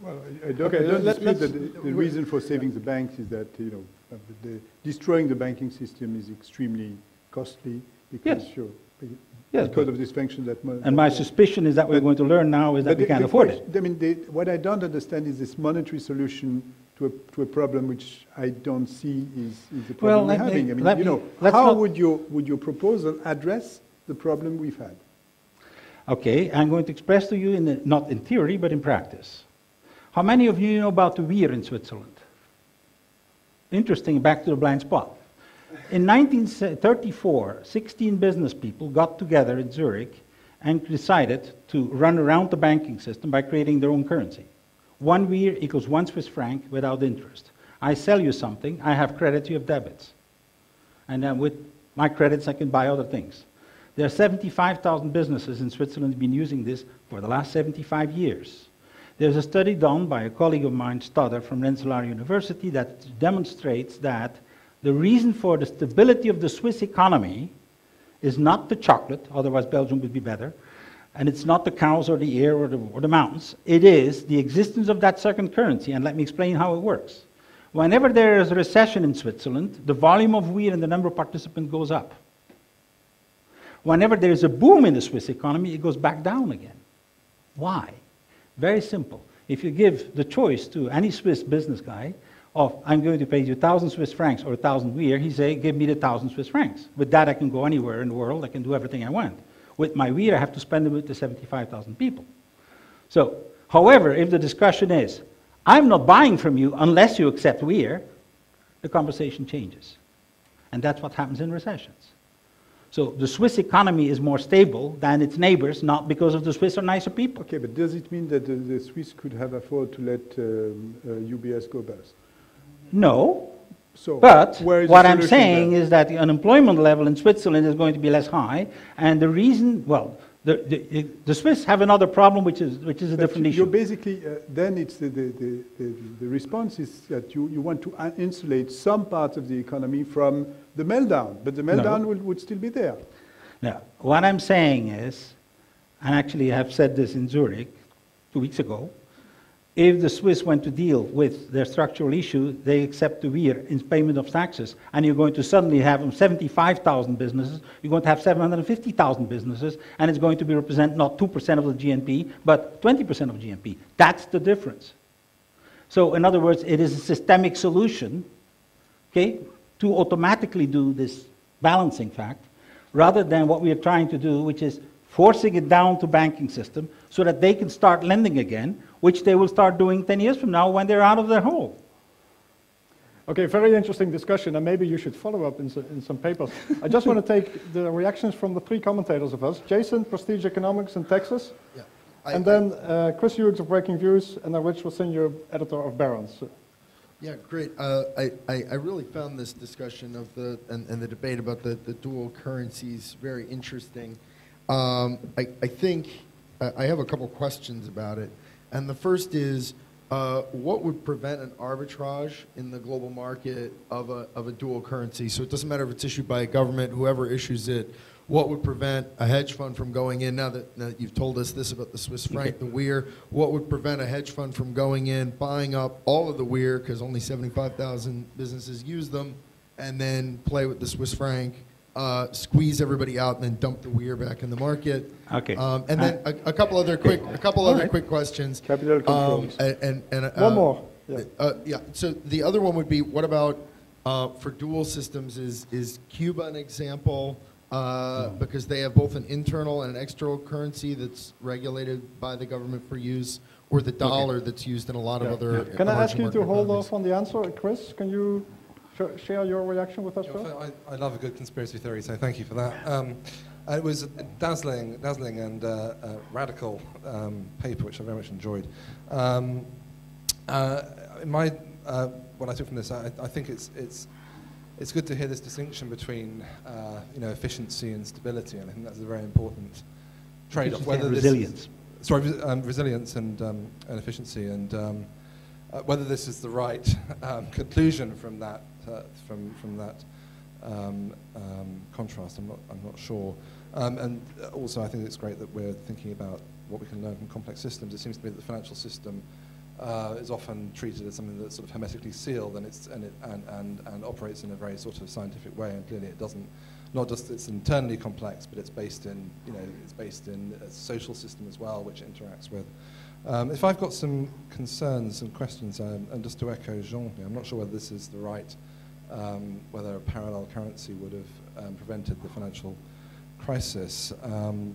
Well, I, I don't, okay, I don't let, dispute that the, the reason for saving the banks is that, you know, the, destroying the banking system is extremely costly because, yes. You're, yes, because of this function that... And that my suspicion is that we're going to learn now is that we the, can't the afford question, it. I mean, the, what I don't understand is this monetary solution to a, to a problem which I don't see is, is the problem well, we're having. Me, I mean, you me, know, how would your, would your proposal address the problem we've had? Okay, I'm going to express to you, in the, not in theory, but in practice. How many of you know about the W I R in Switzerland? Interesting, back to the blind spot. In nineteen thirty-four, sixteen business people got together in Zurich and decided to run around the banking system by creating their own currency. One W I R equals one Swiss franc without interest. I sell you something, I have credits, you have debits. And then with my credits I can buy other things. There are seventy-five thousand businesses in Switzerland who have been using this for the last seventy-five years. There's a study done by a colleague of mine, Stadler, from Rensselaer University, that demonstrates that the reason for the stability of the Swiss economy is not the chocolate, otherwise Belgium would be better, and it's not the cows or the air or the, or the mountains. It is the existence of that second currency, and let me explain how it works. Whenever there is a recession in Switzerland, the volume of W I R and the number of participants goes up. Whenever there is a boom in the Swiss economy, it goes back down again. Why? Very simple. If you give the choice to any Swiss business guy of, I'm going to pay you one thousand Swiss francs or one thousand W I R, he say, give me the one thousand Swiss francs. With that, I can go anywhere in the world. I can do everything I want. With my W I R, I have to spend it with the seventy-five thousand people. So, however, if the discussion is, I'm not buying from you unless you accept W I R, the conversation changes. And that's what happens in recessions. So the Swiss economy is more stable than its neighbors, not because of the Swiss are nicer people. Okay, but does it mean that the, the Swiss could have afforded to let um, uh, U B S go bust? No, so, but what I'm saying then? is that the unemployment level in Switzerland is going to be less high, and the reason, well, the, the, the Swiss have another problem which is, which is a but different you, issue. You're basically, uh, then it's the, the, the, the, the response is that you, you want to insulate some parts of the economy from the meltdown, but the meltdown no. would, would still be there. Now, what I'm saying is, and actually I have said this in Zurich two weeks ago, if the Swiss went to deal with their structural issue, they accept the W I R in payment of taxes, and you're going to suddenly have seventy-five thousand businesses, you're going to have seven hundred fifty thousand businesses, and it's going to be represent not two percent of the G N P, but twenty percent of G N P. That's the difference. So, in other words, it is a systemic solution, okay, to automatically do this balancing fact, rather than what we are trying to do, which is forcing it down to banking system so that they can start lending again, which they will start doing ten years from now when they're out of their hole. Okay, very interesting discussion, and maybe you should follow up in, so, in some papers. I just want to take the reactions from the three commentators of us. Jason, Prestige Economics in Texas, yeah. I, and I, then uh, Chris Hughes of Breaking Views, and then Rich Wilson, your editor of Barron's. So. Yeah, great. Uh, I, I, I really found this discussion of the, and, and the debate about the, the dual currencies very interesting. Um, I, I think uh, I have a couple questions about it. And the first is, uh, what would prevent an arbitrage in the global market of a, of a dual currency? So it doesn't matter if it's issued by a government, whoever issues it, what would prevent a hedge fund from going in? Now that, now that you've told us this about the Swiss franc, okay. the W I R, what would prevent a hedge fund from going in, buying up all of the W I R, because only seventy-five thousand businesses use them, and then play with the Swiss franc? Uh, squeeze everybody out and then dump the W I R back in the market. Okay. Um, and then uh, a, a couple other quick, a couple other right. quick questions. Capital controls. Um, and, and, and, uh, one more. Yeah. Uh, yeah. So the other one would be, what about uh, for dual systems? Is is Cuba an example? Uh, mm. Because they have both an internal and an external currency that's regulated by the government for use, or the dollar okay. that's used in a lot yeah. of other. Yeah. Can I ask you to hold economies. off on the answer, Chris? Can you? Share your reaction with us, yeah, Phil? I, I love a good conspiracy theory, so thank you for that. Um, it was a dazzling, dazzling and uh, uh, radical um, paper, which I very much enjoyed. Um, uh, in my, uh, what I took from this, I, I think it's it's it's good to hear this distinction between uh, you know efficiency and stability, and I think that's a very important trade-off. Whether resilience, this is, sorry, um, resilience and um, and efficiency, and um, uh, whether this is the right um, conclusion from that. Uh, from from that um, um, contrast, I'm not I'm not sure. Um, and also, I think it's great that we're thinking about what we can learn from complex systems. It seems to me that the financial system uh, is often treated as something that's sort of hermetically sealed, and it's and it and, and and operates in a very sort of scientific way. And clearly, it doesn't. Not just it's internally complex, but it's based in you know it's based in a social system as well, which interacts with. Um, if I've got some concerns and questions, um, and just to echo Jean, I'm not sure whether this is the right. Um, whether a parallel currency would have um, prevented the financial crisis, um,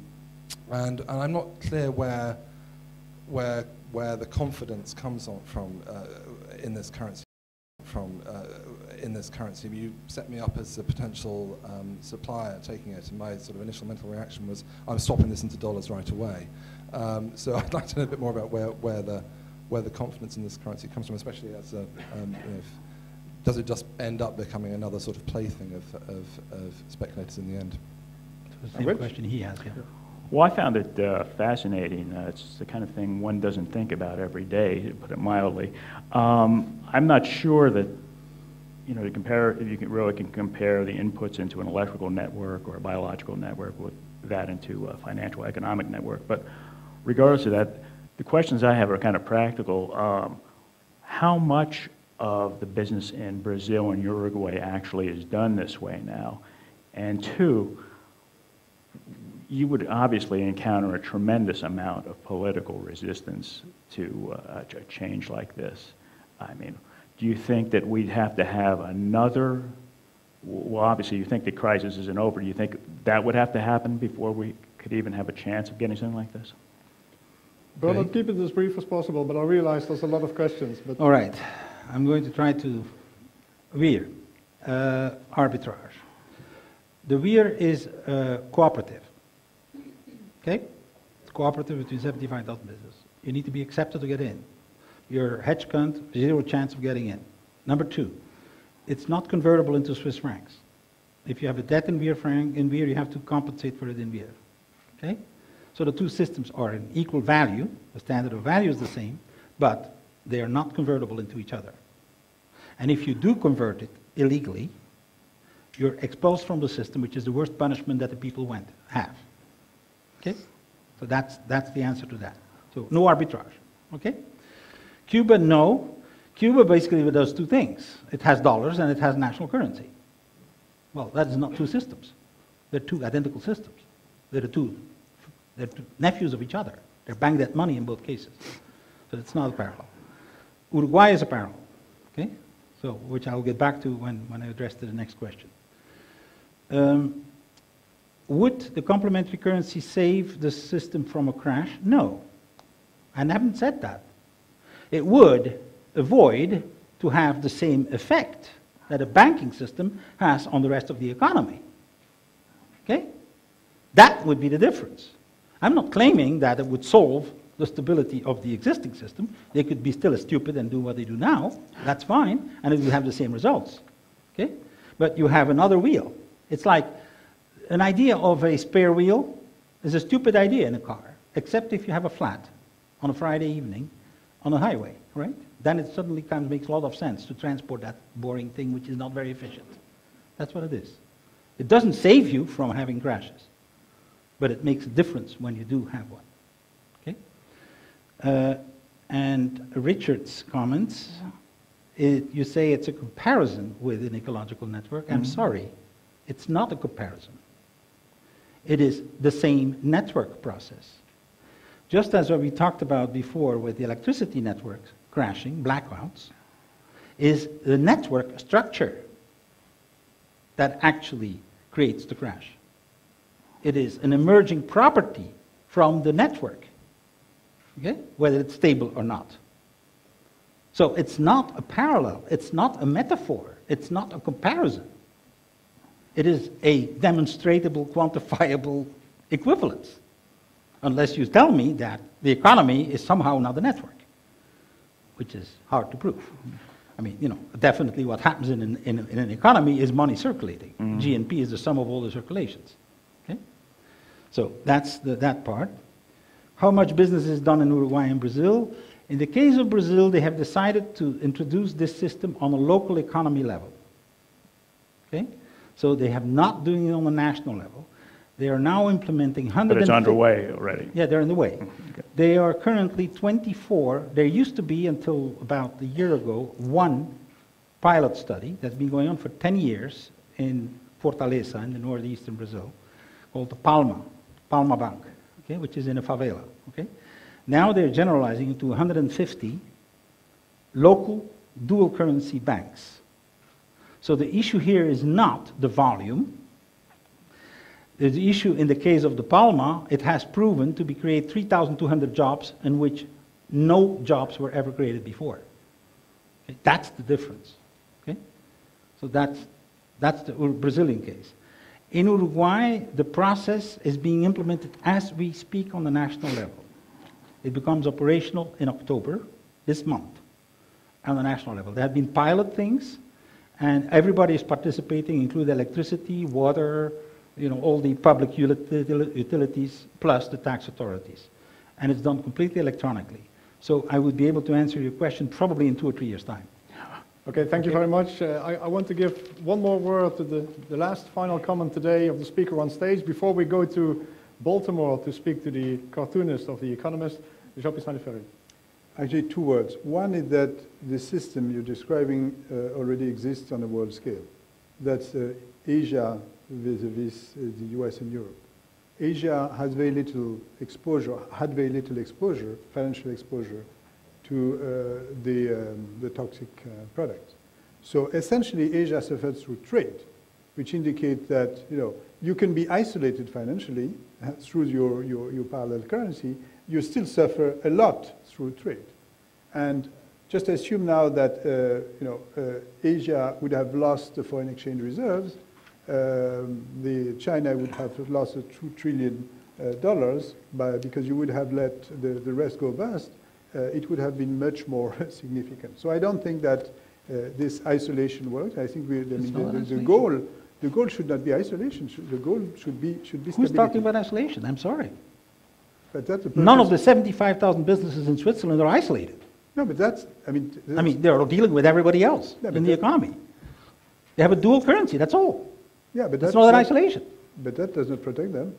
and and I'm not clear where where where the confidence comes on from uh, in this currency. From uh, in this currency, you set me up as a potential um, supplier taking it, and my sort of initial mental reaction was, I'm swapping this into dollars right away. Um, so I'd like to know a bit more about where where the where the confidence in this currency comes from, especially as a um, you know, if, does it just end up becoming another sort of plaything of, of, of speculators in the end? That's the same question he has, yeah. Well, I found it uh, fascinating. Uh, it's the kind of thing one doesn't think about every day, to put it mildly. Um, I'm not sure that, you know, to compare, if you can really can compare the inputs into an electrical network or a biological network with that into a financial economic network. But regardless of that, the questions I have are kind of practical. Um, how much of the business in Brazil and Uruguay actually is done this way now? And two, you would obviously encounter a tremendous amount of political resistance to uh, a change like this. I mean, do you think that we'd have to have another, well, obviously you think the crisis isn't over. Do you think that would have to happen before we could even have a chance of getting something like this? Well, I'll keep it as brief as possible, but I realize there's a lot of questions. But all right. I'm going to try to W I R, uh, arbitrage. The W I R is uh, cooperative, okay? It's cooperative between seventy-five businesses. You need to be accepted to get in. You're hedge fund, zero chance of getting in. Number two, it's not convertible into Swiss francs. If you have a debt in W I R, franc, in W I R, you have to compensate for it in W I R, okay? So the two systems are in equal value. The standard of value is the same, but they are not convertible into each other. And if you do convert it illegally, you're expulsed from the system, which is the worst punishment that the people went have. Okay? So that's, that's the answer to that. So no arbitrage. Okay? Cuba, no. Cuba basically does two things. It has dollars and it has national currency. Well, that is not two systems. They're two identical systems. They're the two, they're two nephews of each other. They're bank debt money in both cases. So it's not a parallel. Uruguay is a parallel, okay? So, which I'll get back to when, when I address to the next question. Um, would the complementary currency save the system from a crash? No, and I haven't said that. It would avoid to have the same effect that a banking system has on the rest of the economy, okay? That would be the difference. I'm not claiming that it would solve the stability of the existing system. They could be still as stupid and do what they do now, that's fine, and it will have the same results, okay? But you have another wheel. It's like an idea of a spare wheel is a stupid idea in a car, except if you have a flat on a Friday evening on a highway, right? Then it suddenly comes, makes a lot of sense to transport that boring thing which is not very efficient. That's what it is. It doesn't save you from having crashes, but it makes a difference when you do have one. Uh, and Richard's comments, it, you say it's a comparison with an ecological network. Mm-hmm. I'm sorry, it's not a comparison. It is the same network process. Just as what we talked about before with the electricity networks crashing, blackouts, is the network structure that actually creates the crash. It is an emerging property from the network. Okay? Whether it's stable or not. So it's not a parallel, it's not a metaphor, it's not a comparison. It is a demonstrable, quantifiable equivalence. Unless you tell me that the economy is somehow not a network, which is hard to prove. I mean, you know, definitely what happens in an, in, in an economy is money circulating. Mm-hmm. G N P is the sum of all the circulations. Okay? So that's the, that part. How much business is done in Uruguay and Brazil? In the case of Brazil, they have decided to introduce this system on a local economy level. Okay? So they have not doing it on a national level. They are now implementing one hundred. But it's underway already. Yeah, they're in the way. Okay. They are currently twenty-four. There used to be, until about a year ago, one pilot study that's been going on for ten years in Fortaleza, in the northeastern Brazil, called the Palma, Palma Bank, okay, which is in a favela. Okay? Now they're generalizing into one hundred fifty local dual currency banks. So the issue here is not the volume. The issue in the case of the Palma, it has proven to be create three thousand two hundred jobs in which no jobs were ever created before. Okay? That's the difference. Okay? So that's, that's the Brazilian case. In Uruguay, the process is being implemented as we speak on the national level. It becomes operational in October, this month, on the national level. There have been pilot things, and everybody is participating, including electricity, water, you know, all the public utilities, plus the tax authorities. And it's done completely electronically. So I would be able to answer your question probably in two or three years' time. Okay, thank you very much. Uh, I, I want to give one more word to the, the last final comment today of the speaker on stage before we go to Baltimore to speak to the cartoonist of The Economist, Jean-Pierre Ferry. Actually, two words. One is that the system you're describing uh, already exists on a world scale. That's uh, Asia vis-a-vis the U S and Europe. Asia has very little exposure, had very little exposure, financial exposure, to uh, the, um, the toxic uh, products. So essentially, Asia suffered through trade, which indicates that, you know, you can be isolated financially uh, through your, your, your parallel currency, you still suffer a lot through trade. And just assume now that, uh, you know, uh, Asia would have lost the foreign exchange reserves, Um, the China would have lost two trillion uh, dollars by, because you would have let the, the rest go bust, uh, it would have been much more significant. So I don't think that uh, this isolation works. I think we, I mean, the, the, the goal, the goal should not be isolation. Should, the goal should be should be. Who's stability. Talking about isolation? I'm sorry. But that's none of the seventy-five thousand businesses in Switzerland are isolated. No, but that's. I mean. That's, I mean, they're dealing with everybody else yeah, in the economy. They have a dual currency. That's all. Yeah, but that's not an isolation. But that doesn't protect them.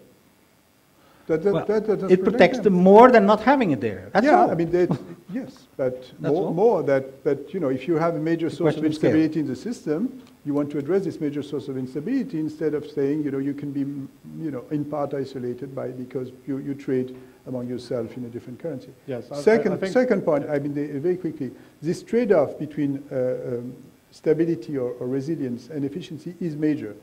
That, that, well, that doesn't it protect protects them. them more than not having it there. That's yeah, all. I mean, that, yes, but more, more that, that, you know, if you have a major the source of instability of in the system, you want to address this major source of instability instead of saying, you know, you can be, you know, in part isolated by because you, you trade among yourself in a different currency. Yes. Second, I, I think, second point, I mean, they, very quickly, this trade-off between uh, um, stability or, or resilience and efficiency is major.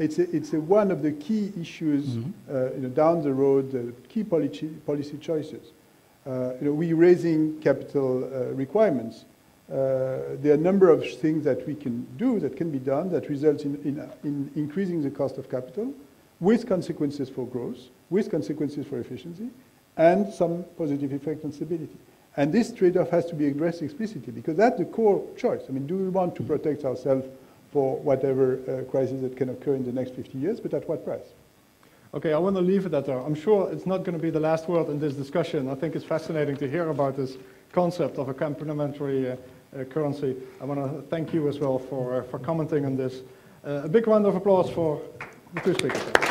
It's, a, it's a one of the key issues mm-hmm. uh, you know, down the road, the key policy, policy choices. Uh, you know, we're raising capital uh, requirements. Uh, there are a number of things that we can do, that can be done, that results in, in, in increasing the cost of capital with consequences for growth, with consequences for efficiency, and some positive effect on stability. And this trade-off has to be addressed explicitly because that's the core choice. I mean, do we want to mm-hmm. protect ourselves for whatever uh, crisis that can occur in the next fifty years, but at what price? Okay, I want to leave it at that. I'm sure it's not going to be the last word in this discussion. I think it's fascinating to hear about this concept of a complementary uh, uh, currency. I want to thank you as well for, uh, for commenting on this. Uh, a big round of applause for the two speakers.